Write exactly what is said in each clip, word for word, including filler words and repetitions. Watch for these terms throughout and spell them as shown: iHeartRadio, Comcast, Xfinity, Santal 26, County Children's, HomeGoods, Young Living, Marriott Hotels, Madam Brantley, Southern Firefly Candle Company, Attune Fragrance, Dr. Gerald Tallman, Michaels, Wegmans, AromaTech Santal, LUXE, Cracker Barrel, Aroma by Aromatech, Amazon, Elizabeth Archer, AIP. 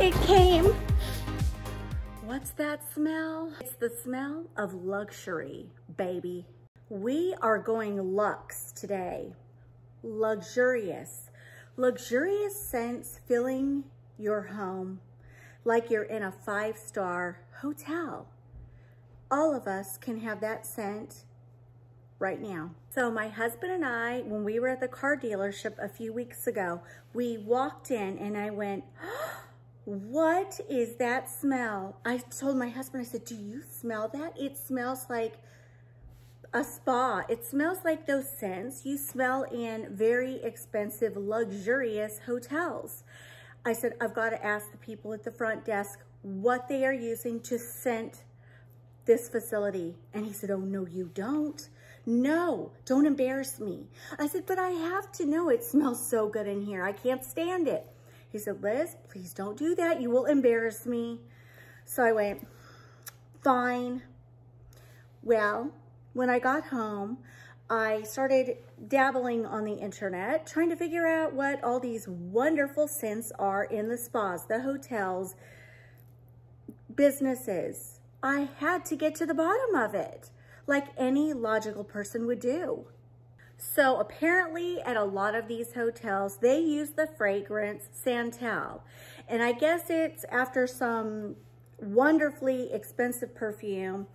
it came. What's that smell? It's the smell of luxury, baby. We are going luxe today. Luxurious. Luxurious scents filling your home like you're in a five-star hotel. All of us can have that scent right now. So my husband and I, when we were at the car dealership a few weeks ago, we walked in and I went, oh, what is that smell? I told my husband, I said, do you smell that? It smells like a spa. It smells like those scents you smell in very expensive, luxurious hotels. I said, I've got to ask the people at the front desk what they are using to scent this facility. And he said, oh, no, you don't. No, don't embarrass me. I said, but I have to know. It smells so good in here. I can't stand it. He said, Liz, please don't do that. You will embarrass me. So I went, fine. Well, when I got home, I started dabbling on the internet, trying to figure out what all these wonderful scents are in the spas, the hotels, businesses. I had to get to the bottom of it, like any logical person would do. So apparently at a lot of these hotels, they use the fragrance Santal. And I guess it's after some wonderfully expensive perfume.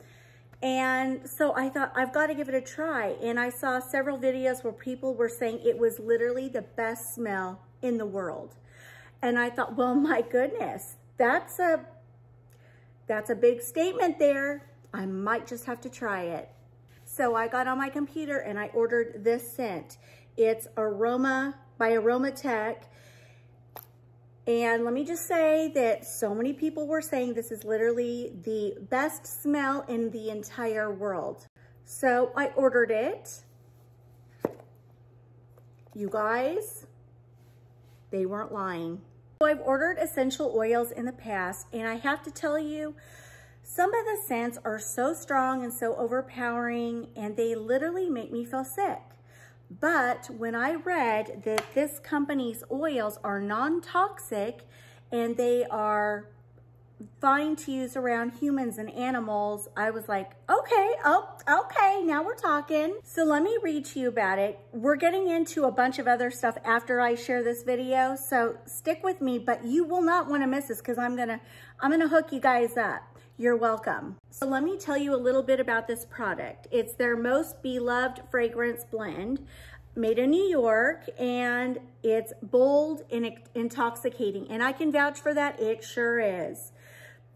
And so I thought, I've got to give it a try. And I saw several videos where people were saying it was literally the best smell in the world. And I thought, well, my goodness, that's a, that's a big statement there. I might just have to try it. So I got on my computer and I ordered this scent. It's Aroma by Aromatech. And let me just say that so many people were saying this is literally the best smell in the entire world. So I ordered it. You guys, they weren't lying. So I've ordered essential oils in the past, and I have to tell you, some of the scents are so strong and so overpowering, and they literally make me feel sick. But when I read that this company's oils are non-toxic and they are fine to use around humans and animals, I was like, okay, oh, okay, now we're talking. So let me read to you about it. We're getting into a bunch of other stuff after I share this video, so stick with me, but you will not want to miss this because I'm gonna, I'm gonna hook you guys up. You're welcome. So let me tell you a little bit about this product. It's their most beloved fragrance blend, made in New York, and it's bold and intoxicating. And I can vouch for that, it sure is.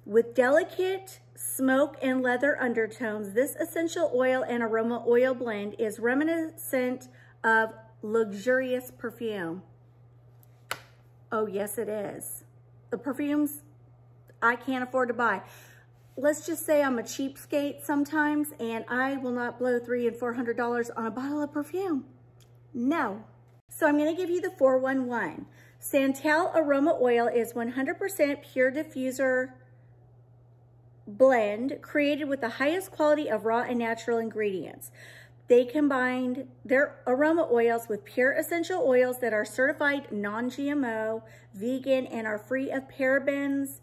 With delicate smoke and leather undertones, this essential oil and aroma oil blend is reminiscent of luxurious perfume. Oh, yes, it is. The perfumes I can't afford to buy. Let's just say I'm a cheapskate sometimes, and I will not blow three and four hundred dollars on a bottle of perfume. No. So I'm going to give you the four one one. Santal Aroma Oil is one hundred percent pure diffuser blend created with the highest quality of raw and natural ingredients. They combined their aroma oils with pure essential oils that are certified non G M O, vegan, and are free of parabens,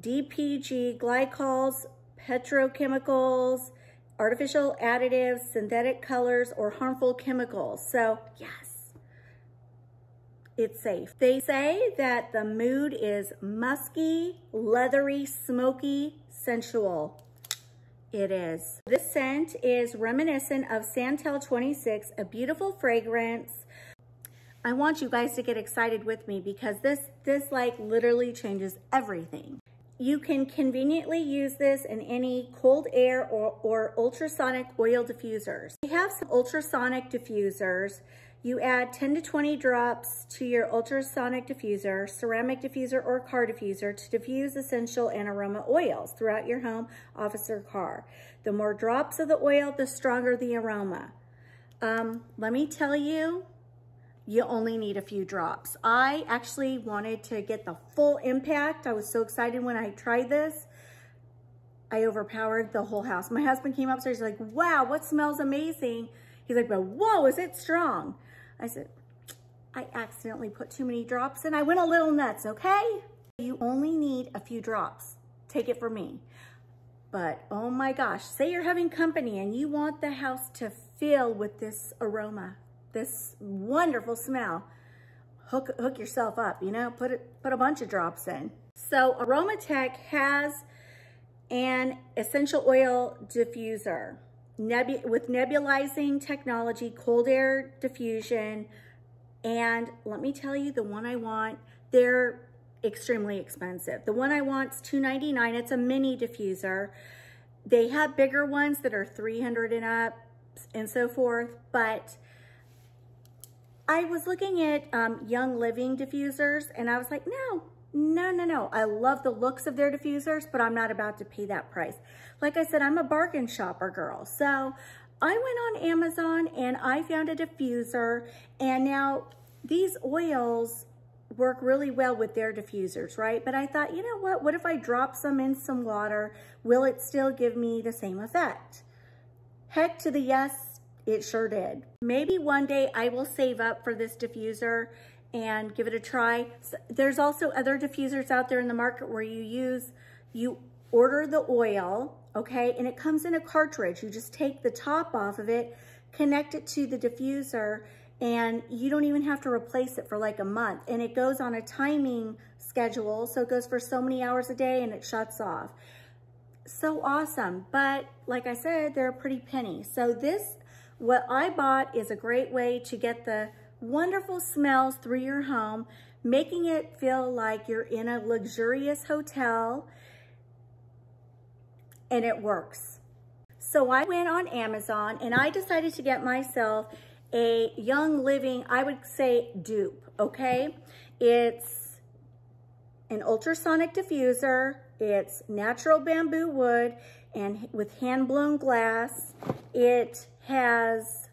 D P G, glycols, petrochemicals, artificial additives, synthetic colors, or harmful chemicals. So yes, it's safe. They say that the mood is musky, leathery, smoky, sensual. It is. This scent is reminiscent of Santal twenty-six, a beautiful fragrance. I want you guys to get excited with me because this, this like literally changes everything. You can conveniently use this in any cold air or, or ultrasonic oil diffusers. We have some ultrasonic diffusers. You add ten to twenty drops to your ultrasonic diffuser, ceramic diffuser, or car diffuser to diffuse essential and aroma oils throughout your home, office, or car. The more drops of the oil, the stronger the aroma. Um, let me tell you, you only need a few drops. I actually wanted to get the full impact. I was so excited when I tried this. I overpowered the whole house. My husband came upstairs, he's like, wow, what smells amazing? He's like, but whoa, is it strong? I said, I accidentally put too many drops in. I went a little nuts, okay? You only need a few drops. Take it from me. But oh my gosh, say you're having company and you want the house to fill with this aroma, this wonderful smell. Hook, hook yourself up, you know, put it, put a bunch of drops in. So Aromatech has an essential oil diffuser nebu with nebulizing technology, cold air diffusion. And let me tell you, the one I want, they're extremely expensive. The one I want is two ninety-nine. It's a mini diffuser. They have bigger ones that are three hundred and up and so forth. But I was looking at um, Young Living diffusers and I was like, no, no, no, no. I love the looks of their diffusers, but I'm not about to pay that price. Like I said, I'm a bargain shopper girl. So I went on Amazon and I found a diffuser, and now these oils work really well with their diffusers, right? But I thought, you know what? What if I drop some in some water? Will it still give me the same effect? Heck to the yes, it sure did. Maybe one day I will save up for this diffuser and give it a try. There's also other diffusers out there in the market where you use, you order the oil, okay? And it comes in a cartridge. You just take the top off of it, connect it to the diffuser, and you don't even have to replace it for like a month. And it goes on a timing schedule. So it goes for so many hours a day and it shuts off. So awesome. But like I said, they're a pretty penny. So this, what I bought, is a great way to get the wonderful smells through your home, making it feel like you're in a luxurious hotel, and it works. So I went on Amazon and I decided to get myself a Young Living, I would say, dupe, okay? It's an ultrasonic diffuser, it's natural bamboo wood and with hand-blown glass. It has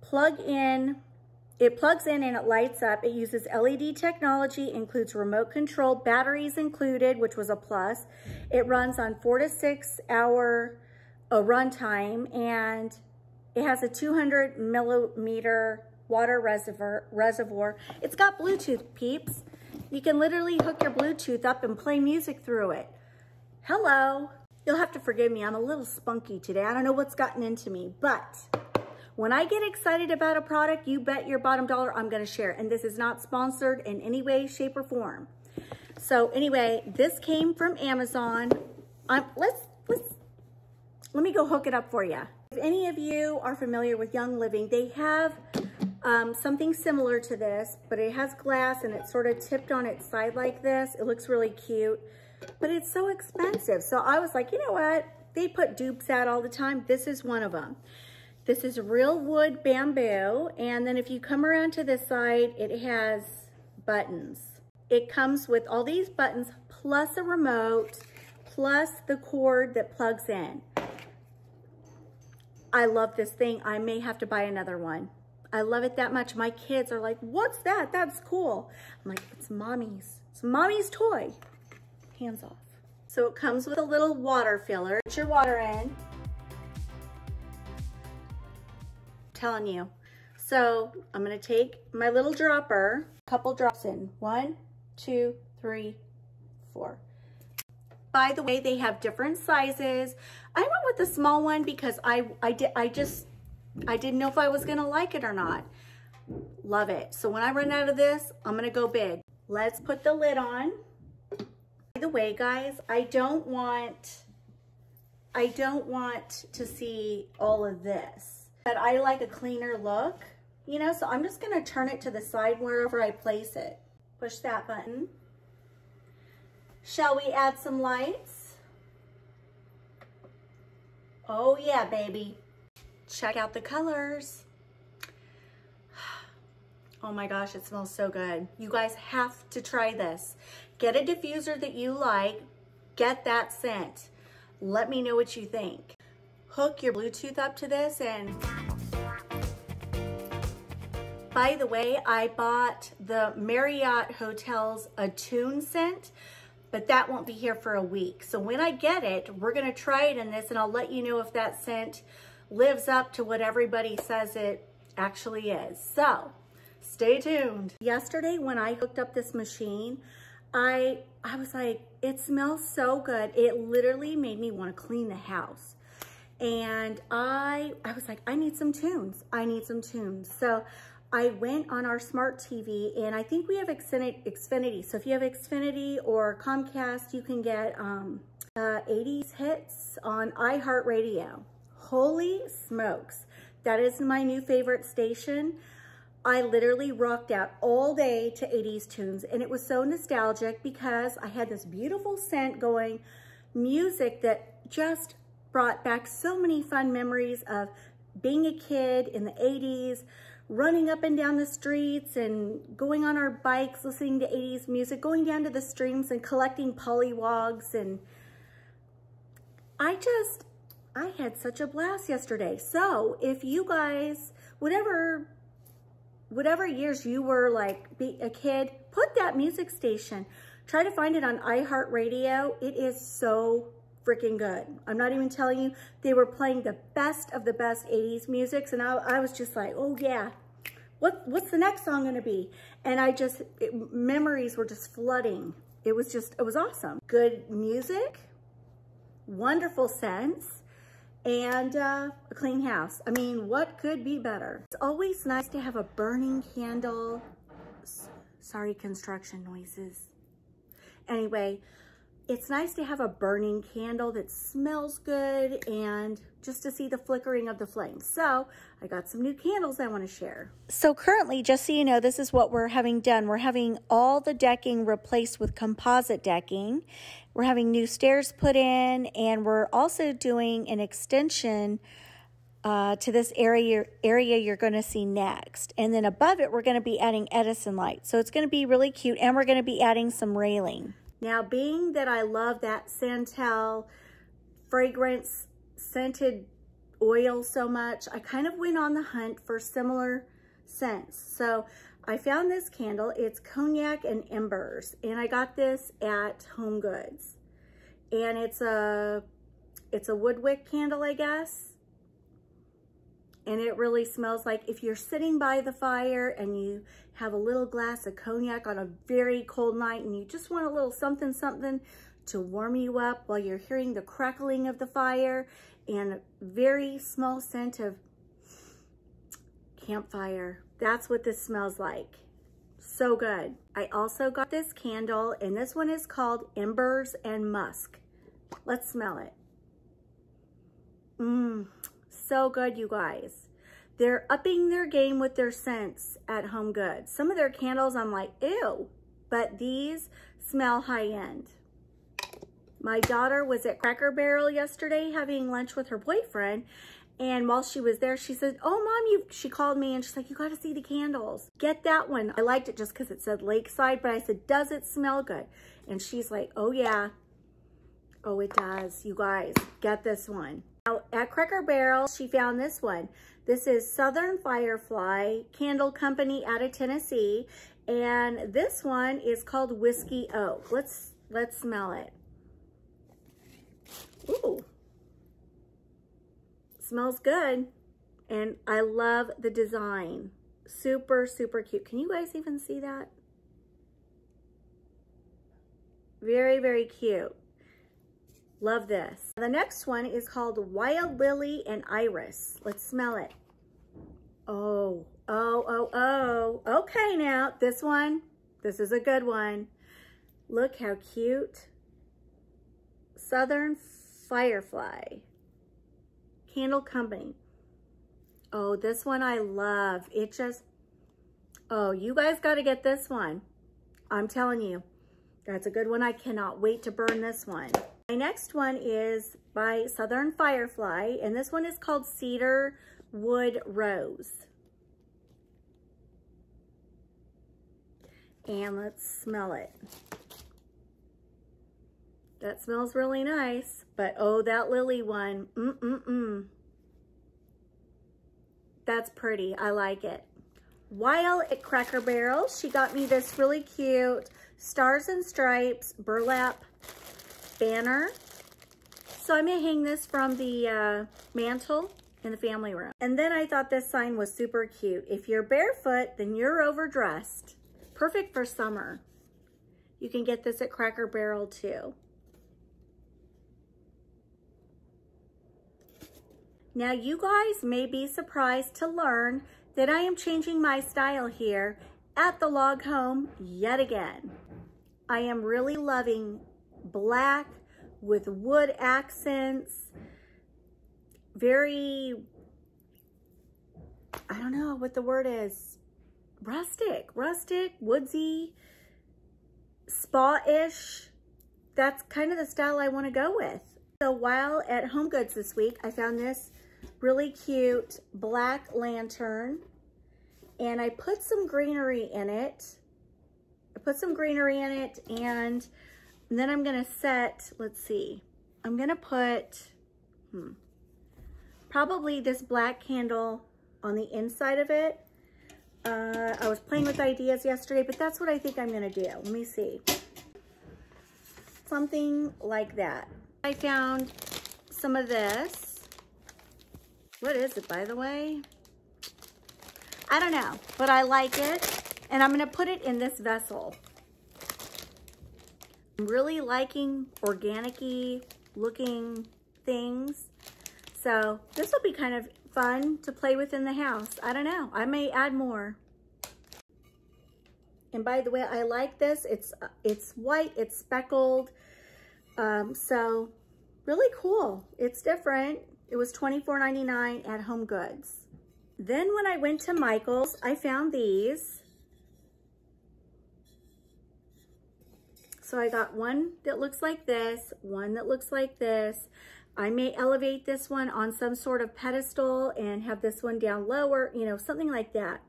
plug-in, it plugs in and it lights up. It uses L E D technology, includes remote control, batteries included, which was a plus. It runs on four to six hour uh, runtime, and it has a two hundred millimeter water reservoir, reservoir. It's got Bluetooth, peeps. You can literally hook your Bluetooth up and play music through it. Hello. You'll have to forgive me. I'm a little spunky today. I don't know what's gotten into me, but when I get excited about a product, you bet your bottom dollar I'm going to share it. And this is not sponsored in any way, shape, or form. So anyway, this came from Amazon. I'm, let's, let's, let me go hook it up for you. If any of you are familiar with Young Living, they have um, something similar to this, but it has glass and it's sort of tipped on its side like this. It looks really cute, but it's so expensive. So I was like, you know what? They put dupes out all the time. This is one of them. This is real wood bamboo. And then if you come around to this side, it has buttons. It comes with all these buttons, plus a remote, plus the cord that plugs in. I love this thing. I may have to buy another one. I love it that much. My kids are like, what's that? That's cool. I'm like, it's mommy's. It's mommy's toy. Hands off. So it comes with a little water filler. Put your water in. I'm telling you. So I'm going to take my little dropper, a couple drops in. One, two, three, four. By the way, they have different sizes. I went with the small one because I, I, did, I just, I didn't know if I was going to like it or not. Love it. So when I run out of this, I'm going to go big. Let's put the lid on. By the way, guys, I don't want, I don't want to see all of this, but I like a cleaner look, you know, so I'm just going to turn it to the side wherever I place it. Push that button. Shall we add some lights? Oh yeah, baby. Check out the colors. Oh my gosh, it smells so good. You guys have to try this. Get a diffuser that you like, get that scent. Let me know what you think. Hook your Bluetooth up to this and... By the way, I bought the Marriott Hotels Attune scent, but that won't be here for a week. So when I get it, we're gonna try it in this and I'll let you know if that scent lives up to what everybody says it actually is. So stay tuned. Yesterday when I hooked up this machine, I, I was like, it smells so good. It literally made me want to clean the house. And I, I was like, I need some tunes. I need some tunes. So I went on our smart T V, and I think we have Xfinity. So if you have Xfinity or Comcast, you can get um, uh, eighties hits on iHeartRadio. Holy smokes. That is my new favorite station. I literally rocked out all day to eighties tunes, and it was so nostalgic because I had this beautiful scent going, music that just brought back so many fun memories of being a kid in the eighties, running up and down the streets and going on our bikes, listening to eighties music, going down to the streams and collecting pollywogs. And I just, I had such a blast yesterday. So if you guys, whatever, whatever years you were like be a kid, put that music station. Try to find it on iHeartRadio. It is so freaking good. I'm not even telling you, they were playing the best of the best eighties music. And I, I was just like, oh yeah, what, what's the next song gonna be? And I just, it, memories were just flooding. It was just, it was awesome. Good music, wonderful scents, and uh, a clean house. I mean, what could be better? It's always nice to have a burning candle. S- sorry, construction noises. Anyway, it's nice to have a burning candle that smells good and just to see the flickering of the flames. So I got some new candles I want to share. So currently, just so you know, this is what we're having done. We're having all the decking replaced with composite decking. We're having new stairs put in, and we're also doing an extension uh, to this area, area you're going to see next. And then above it, we're going to be adding Edison lights. So it's going to be really cute, and we're going to be adding some railing. Now, being that I love that Santal fragrance scented oil so much, I kind of went on the hunt for similar scents. So I found this candle. It's Cognac and Embers, and I got this at HomeGoods. And it's a, it's a wood wick candle, I guess. And it really smells like if you're sitting by the fire and you have a little glass of cognac on a very cold night and you just want a little something something to warm you up while you're hearing the crackling of the fire and a very small scent of campfire. That's what this smells like. So good. I also got this candle, and this one is called Embers and Musk. Let's smell it. Mmm. So good, you guys. They're upping their game with their scents at HomeGoods. Some of their candles, I'm like, ew, but these smell high-end. My daughter was at Cracker Barrel yesterday having lunch with her boyfriend, and while she was there, she said, oh, Mom, you, she called me, and she's like, you gotta see the candles. Get that one. I liked it just because it said Lakeside, but I said, does it smell good? And she's like, oh, yeah. Oh, it does. You guys, get this one. Now, at Cracker Barrel, she found this one. This is Southern Firefly Candle Company out of Tennessee, and this one is called Whiskey Oak. Let's let's smell it. Ooh, smells good, and I love the design. Super super cute. Can you guys even see that? Very very cute. Love this. The next one is called Wild Lily and Iris. Let's smell it. Oh, oh, oh, oh. Okay, now this one, this is a good one. Look how cute. Southern Firefly Candle Company. Oh, this one I love. It just, oh, you guys got to get this one. I'm telling you, that's a good one. I cannot wait to burn this one. My next one is by Southern Firefly, and this one is called Cedar Wood Rose. And let's smell it. That smells really nice, but oh, that lily one, mm-mm-mm. That's pretty, I like it. While at Cracker Barrel, she got me this really cute Stars and Stripes burlap banner. So I'm gonna hang this from the uh, mantle in the family room. And then I thought this sign was super cute. If you're barefoot, then you're overdressed. Perfect for summer. You can get this at Cracker Barrel too. Now you guys may be surprised to learn that I am changing my style here at the log home yet again. I am really loving black with wood accents, very, I don't know what the word is, rustic, rustic, woodsy, spa-ish. That's kind of the style I want to go with. So while at HomeGoods this week, I found this really cute black lantern and I put some greenery in it. I put some greenery in it and then I'm gonna set, let's see, I'm gonna put hmm, probably this black candle on the inside of it. Uh, I was playing with ideas yesterday, but that's what I think I'm gonna do. Let me see. Something like that. I found some of this. What is it, by the way? I don't know, but I like it. And I'm gonna put it in this vessel. I'm really liking organic-y looking things. So this will be kind of fun to play with in the house. I don't know, I may add more. And by the way, I like this. It's, it's white, it's speckled. Um, so really cool. It's different. It was twenty-four ninety-nine at HomeGoods. Then when I went to Michaels, I found these. So I got one that looks like this, one that looks like this. I may elevate this one on some sort of pedestal and have this one down lower, you know, something like that.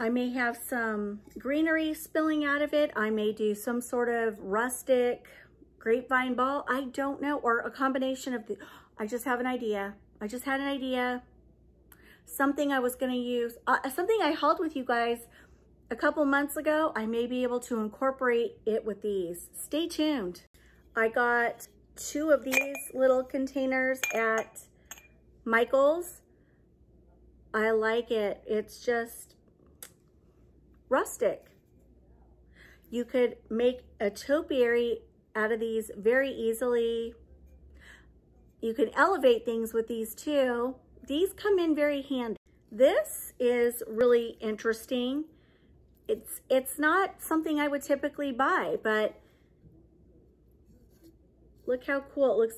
I may have some greenery spilling out of it. I may do some sort of rustic grapevine ball. I don't know, or a combination of the, I just have an idea. I just had an idea. Something I was gonna use, uh, something I hauled with you guys a couple months ago, I may be able to incorporate it with these. Stay tuned. I got two of these little containers at Michaels. I like it. It's just rustic. You could make a topiary out of these very easily. You can elevate things with these too. These come in very handy. This is really interesting. It's, it's not something I would typically buy, but look how cool. It looks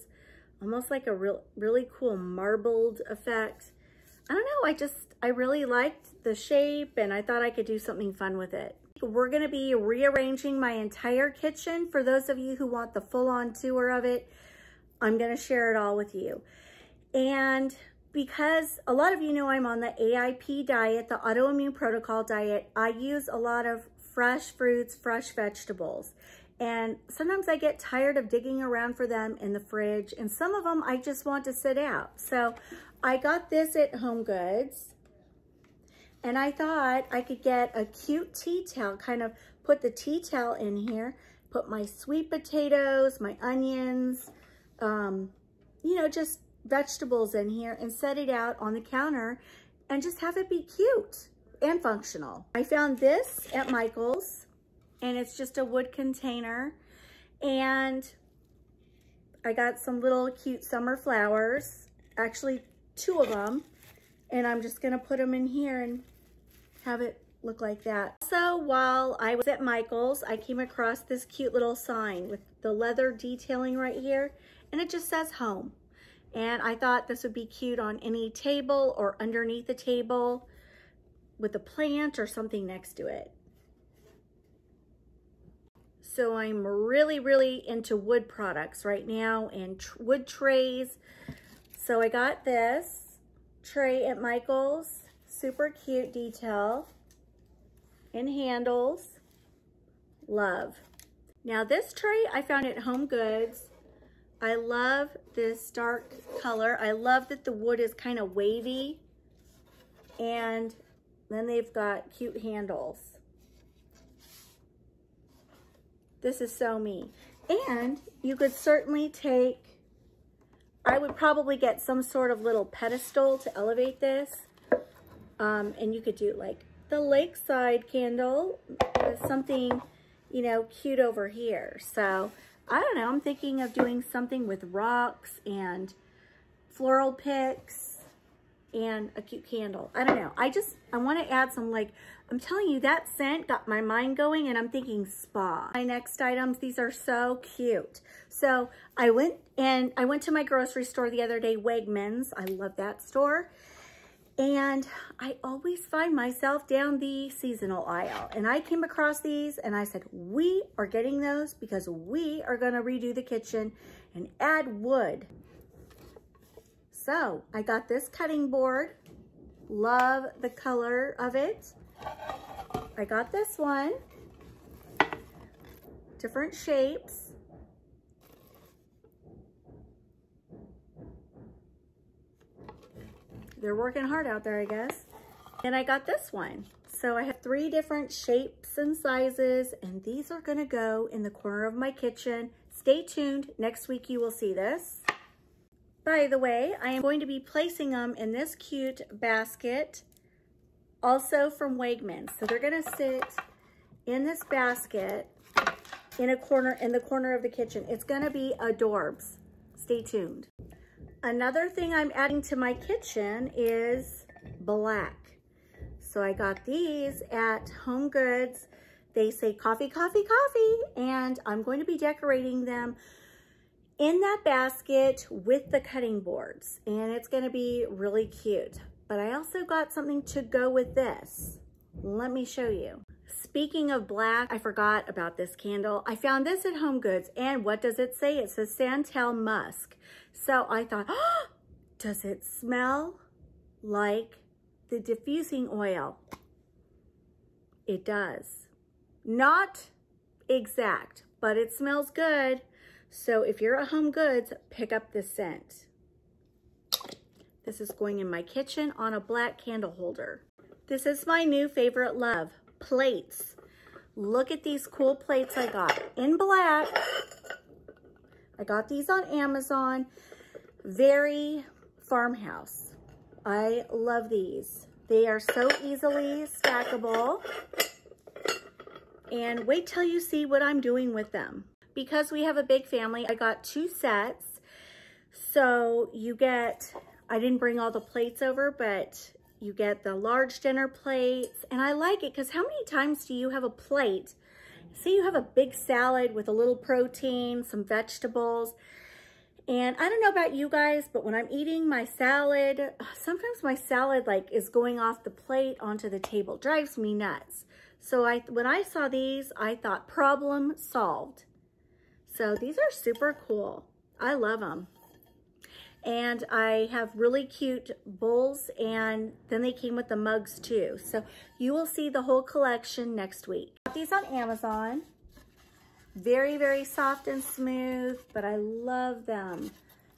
almost like a real, really cool marbled effect. I don't know. I just, I really liked the shape and I thought I could do something fun with it. We're going to be rearranging my entire kitchen. For those of you who want the full-on tour of it, I'm going to share it all with you. And because a lot of you know I'm on the A I P diet, the autoimmune protocol diet, I use a lot of fresh fruits, fresh vegetables. And sometimes I get tired of digging around for them in the fridge. And some of them I just want to sit out. So I got this at HomeGoods. And I thought I could get a cute tea towel, kind of put the tea towel in here, put my sweet potatoes, my onions, um, you know, just vegetables in here and set it out on the counter and just have it be cute and functional. I found this at Michael's and it's just a wood container. And I got some little cute summer flowers, actually two of them. And I'm just gonna put them in here and have it look like that. So while I was at Michael's, I came across this cute little sign with the leather detailing right here, and it just says home. And I thought this would be cute on any table or underneath the table with a plant or something next to it. So I'm really, really into wood products right now and tr wood trays. So I got this tray at Michael's, super cute detail and handles, love. Now this tray I found at HomeGoods. I love this dark color. I love that the wood is kind of wavy. And then they've got cute handles. This is so me. And you could certainly take, I would probably get some sort of little pedestal to elevate this. Um, and you could do like the lakeside candle, something, you know, cute over here. So I don't know, I'm thinking of doing something with rocks and floral picks and a cute candle. I don't know. I just, I want to add some, like, I'm telling you, that scent got my mind going and I'm thinking spa. My next items, these are so cute. So I went and I went to my grocery store the other day, Wegmans. I love that store. And I always find myself down the seasonal aisle. And I came across these and I said, we are getting those because we are going to redo the kitchen and add wood. So I got this cutting board. Love the color of it. I got this one. Different shapes. They're working hard out there, I guess. And I got this one. So I have three different shapes and sizes, and these are gonna go in the corner of my kitchen. Stay tuned, next week you will see this. By the way, I am going to be placing them in this cute basket, also from Wegmans. So they're gonna sit in this basket in a corner, in the corner of the kitchen. It's gonna be adorbs, stay tuned. Another thing I'm adding to my kitchen is black. So I got these at HomeGoods. They say coffee, coffee, coffee, and I'm going to be decorating them in that basket with the cutting boards, and it's gonna be really cute. But I also got something to go with this. Let me show you. Speaking of black, I forgot about this candle. I found this at HomeGoods, and what does it say? It says Santal Musk. So I thought, oh, does it smell like the diffusing oil? It does. Not exact, but it smells good. So if you're at HomeGoods, pick up this scent. This is going in my kitchen on a black candle holder. This is my new favorite love. Plates. Look at these cool plates I got in black. I got these on Amazon. Very farmhouse. I love these. They are so easily stackable. And wait till you see what I'm doing with them. Because we have a big family, I got two sets. So you get, I didn't bring all the plates over, but you get the large dinner plates, and I like it because how many times do you have a plate? Say you have a big salad with a little protein, some vegetables, and I don't know about you guys, but when I'm eating my salad, sometimes my salad like is going off the plate onto the table. Drives me nuts. So I, when I saw these, I thought problem solved. So these are super cool. I love them. And I have really cute bowls, and then they came with the mugs too. So you will see the whole collection next week. I got these on Amazon. Very, very soft and smooth, but I love them.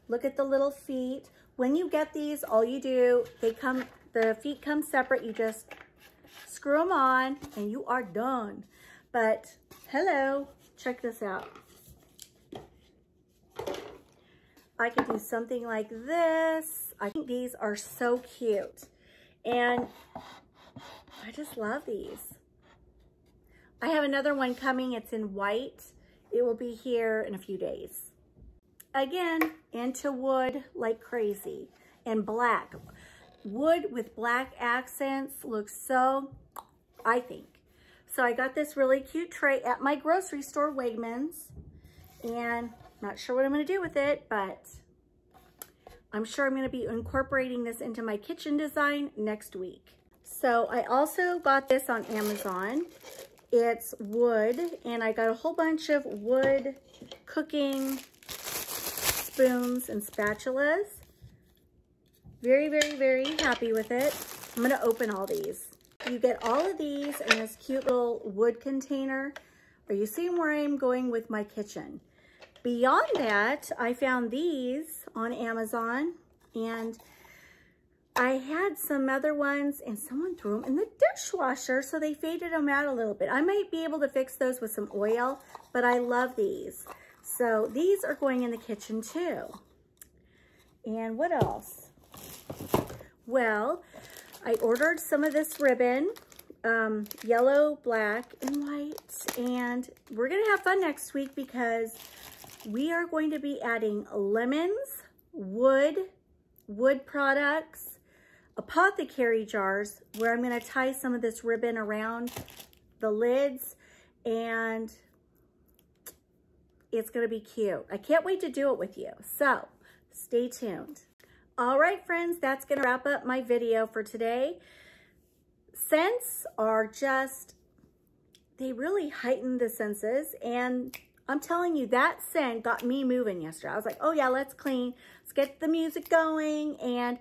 Look at the little feet. When you get these, all you do, they come, the feet come separate. You just screw them on and you are done. But hello, check this out. I could do something like this. I think these are so cute. And I just love these. I have another one coming. It's in white. It will be here in a few days. Again, into wood like crazy. And black. Wood with black accents looks so, I think. So I got this really cute tray at my grocery store, Wegmans. And not sure what I'm going to do with it, but I'm sure I'm going to be incorporating this into my kitchen design next week. So I also got this on Amazon. It's wood, and I got a whole bunch of wood cooking spoons and spatulas. Very, very, very happy with it. I'm going to open all these. You get all of these in this cute little wood container. Are you seeing where I'm going with my kitchen? Beyond that, I found these on Amazon, and I had some other ones, and someone threw them in the dishwasher, so they faded them out a little bit. I might be able to fix those with some oil, but I love these. So these are going in the kitchen too. And what else? Well, I ordered some of this ribbon. um, yellow, black, and white. And we're going to have fun next week because we are going to be adding lemons, wood, wood products, apothecary jars, where I'm going to tie some of this ribbon around the lids, and it's going to be cute. I can't wait to do it with you. So stay tuned. All right, friends, that's going to wrap up my video for today. Scents are just, they really heighten the senses, and I'm telling you, that scent got me moving yesterday. I was like, oh yeah, let's clean. Let's get the music going. And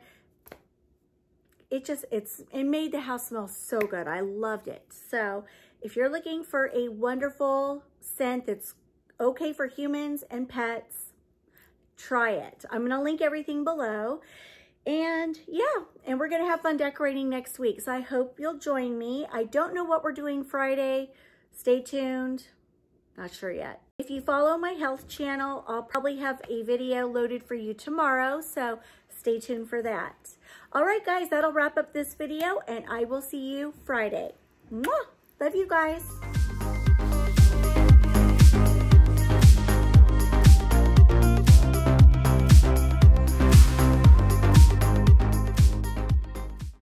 it just, it's, it made the house smell so good. I loved it. So if you're looking for a wonderful scent that's okay for humans and pets, try it. I'm going to link everything below. And yeah, and we're going to have fun decorating next week. So I hope you'll join me. I don't know what we're doing Friday. Stay tuned. Not sure yet. If you follow my health channel, I'll probably have a video loaded for you tomorrow, so stay tuned for that. All right, guys, that'll wrap up this video, and I will see you Friday. Mwah! Love you guys.